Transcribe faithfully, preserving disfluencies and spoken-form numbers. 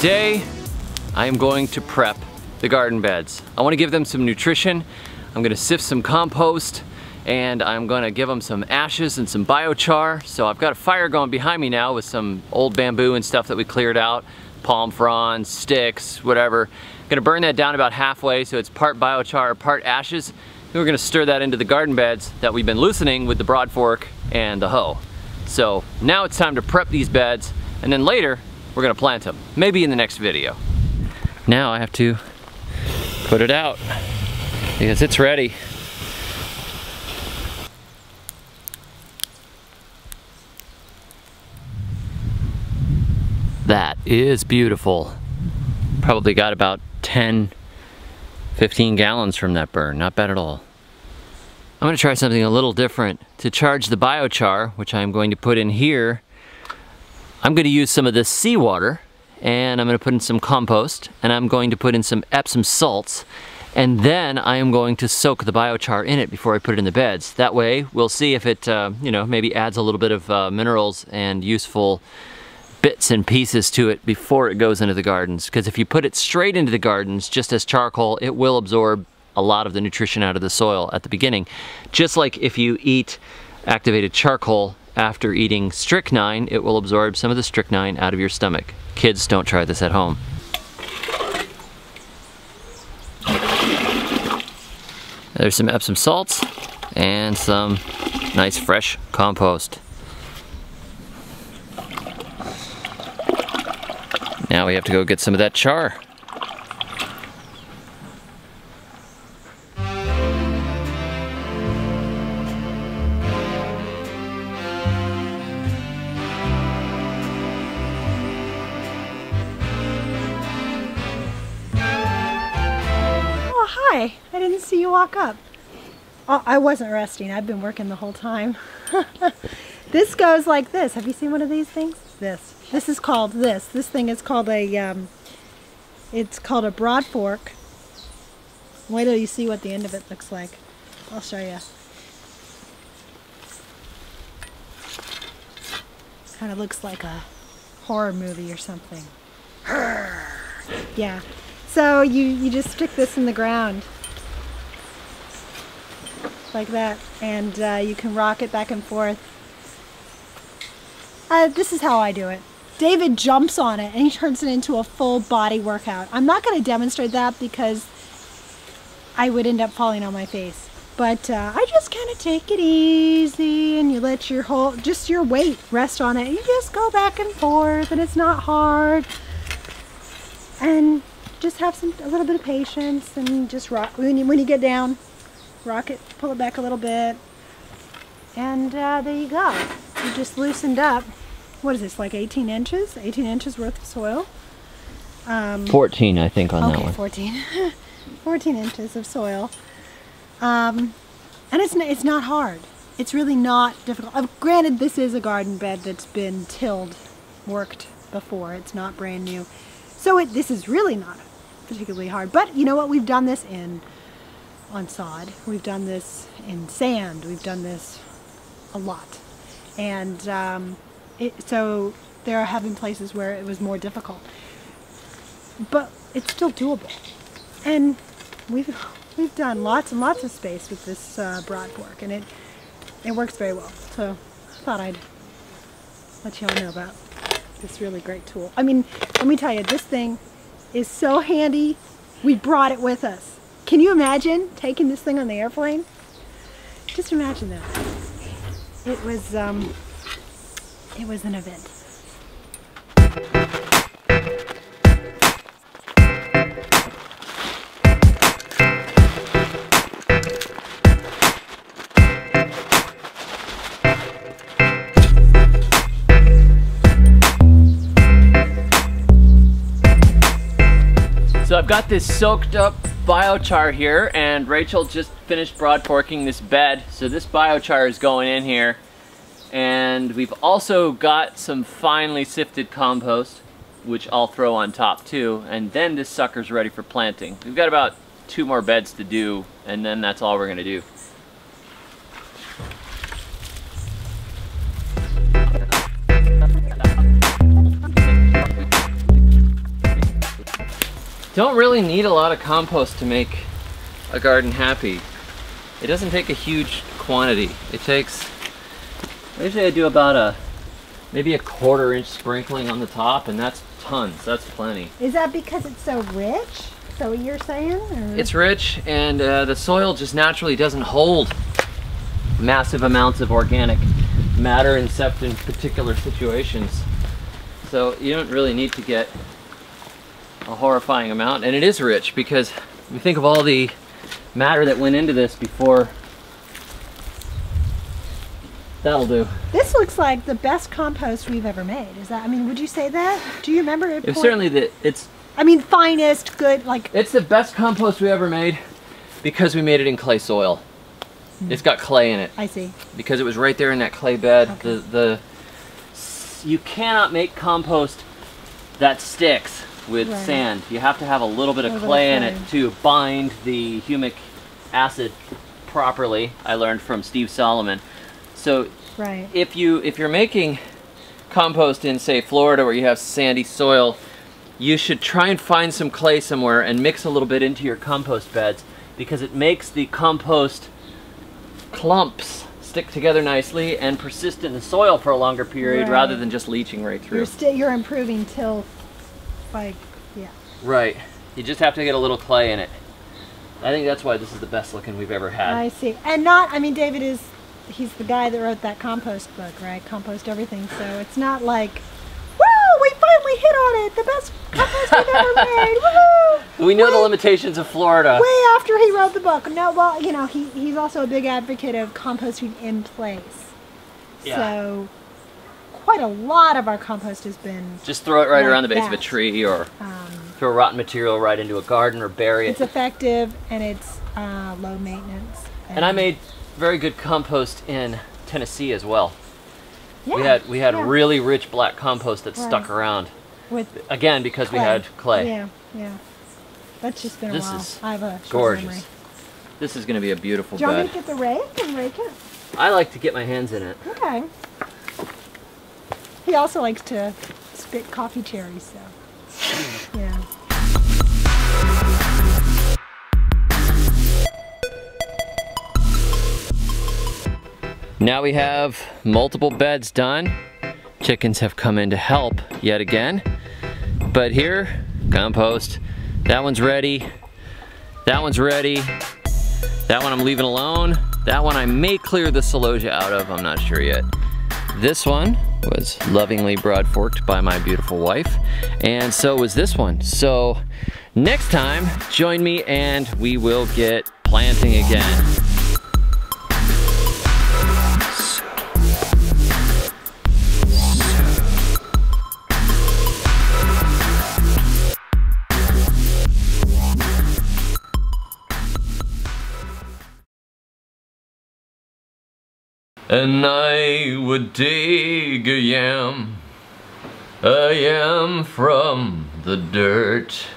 Today, I am going to prep the garden beds. I want to give them some nutrition. I'm going to sift some compost and I'm going to give them some ashes and some biochar. So I've got a fire going behind me now with some old bamboo and stuff that we cleared out. Palm fronds, sticks, whatever. I'm going to burn that down about halfway so it's part biochar, part ashes. Then we're going to stir that into the garden beds that we've been loosening with the broadfork and the hoe. So now it's time to prep these beds, and then later we're going to plant them, maybe in the next video. Now I have to put it out because it's ready. That is beautiful. Probably got about ten, fifteen gallons from that burn, not bad at all. I'm going to try something a little different. To charge the biochar, which I'm going to put in here, I'm going to use some of this seawater, and I'm going to put in some compost, and I'm going to put in some Epsom salts, and then I am going to soak the biochar in it before I put it in the beds. That way we'll see if it uh, you know, maybe adds a little bit of uh, minerals and useful bits and pieces to it before it goes into the gardens, because if you put it straight into the gardens just as charcoal, it will absorb a lot of the nutrition out of the soil at the beginning. Just like if you eat activated charcoal after eating strychnine, it will absorb some of the strychnine out of your stomach. Kids, don't try this at home. There's some Epsom salts and some nice fresh compost. Now we have to go get some of that char. Oh, hi. I didn't see you walk up. Oh, I wasn't resting. I've been working the whole time. This goes like this. Have you seen one of these things? This. This is called this. This thing is called a, um, it's called a broadfork. Wait till you see what the end of it looks like. I'll show you. Kind of looks like a horror movie or something. Yeah. So you, you just stick this in the ground. Like that. And uh, you can rock it back and forth. Uh, this is how I do it. David jumps on it and he turns it into a full body workout. I'm not going to demonstrate that because I would end up falling on my face. But uh, I just kind of take it easy, and you let your whole, just your weight rest on it. You just go back and forth, and it's not hard. And just have some a little bit of patience, and just rock when you when you get down, rock it, pull it back a little bit, and uh, there you go. You just loosened up. What is this, like eighteen inches? eighteen inches worth of soil? Um, fourteen, I think, on okay, that one. fourteen. fourteen inches of soil. Um, and it's, it's not hard. It's really not difficult. Uh, granted, this is a garden bed that's been tilled, worked before. It's not brand new. So it, this is really not particularly hard. But you know what? We've done this in on sod. We've done this in sand. We've done this a lot. And um, it, so there have been places where it was more difficult, but it's still doable. And we've we've done lots and lots of space with this uh, broadfork, and it it works very well. So I thought I'd let y'all know about this really great tool. I mean, let me tell you, this thing is so handy. We brought it with us. Can you imagine taking this thing on the airplane? Just imagine that. It was, um, it was an event. So I've got this soaked up biochar here, and Rachel just finished broadforking this bed, so this biochar is going in here. And we've also got some finely sifted compost, which I'll throw on top too, and then this sucker's ready for planting. We've got about two more beds to do, and then that's all we're gonna do. don't really need a lot of compost to make a garden happy. It doesn't take a huge quantity. It takes, usually I do about a, maybe a quarter inch sprinkling on the top, and that's tons, that's plenty. Is that because it's so rich? So you're saying? Or? It's rich, and uh, the soil just naturally doesn't hold massive amounts of organic matter except in particular situations. So you don't really need to get a horrifying amount, and it is rich because you think of all the matter that went into this before. That'll do. This looks like the best compost we've ever made. Is that, I mean, would you say that? Do you remember it? It's certainly the, it's, I mean, finest, good, like. It's the best compost we ever made because we made it in clay soil. Mm. It's got clay in it. I see. Because it was right there in that clay bed. Okay. The, the, you cannot make compost that sticks with right. sand. You have to have a little bit of little clay bit of in it to bind the humic acid properly, I learned from Steve Solomon. So right. if you if you're making compost in, say, Florida, where you have sandy soil, you should try and find some clay somewhere and mix a little bit into your compost beds, because it makes the compost clumps stick together nicely and persist in the soil for a longer period right. rather than just leaching right through. You're still, you're improving till, like, yeah. Right. You just have to get a little clay in it. I think that's why this is the best looking we've ever had. I see. And not, I mean, David is, he's the guy that wrote that compost book, right? Compost Everything. So it's not like, woo, we finally hit on it. The best compost we've ever made. Woo! We know way, the limitations of Florida. Way after he wrote the book. No, well, you know, he, he's also a big advocate of composting in place. Yeah. So quite a lot of our compost has been. Just throw it right like around the base that. of a tree, or um, throw rotten material right into a garden, or bury it. It's effective, and it's uh, low maintenance. And, and I made very good compost in Tennessee as well. Yeah, we had we had yeah. really rich black compost that right. stuck around. With again because clay. we had clay. Yeah, yeah. That's just been a this while. Is I have a gorgeous. Memory. This is going to be a beautiful. Do you bed. want me to get the rake and rake it? I like to get my hands in it. Okay. He also likes to spit coffee cherries, so yeah. Now we have multiple beds done. Chickens have come in to help yet again. But here, compost. That one's ready. That one's ready. That one I'm leaving alone. That one I may clear the celosia out of, I'm not sure yet. This one was lovingly broadforked by my beautiful wife, and so was this one. So next time, join me and we will get planting again. And I would dig a yam, a yam from the dirt.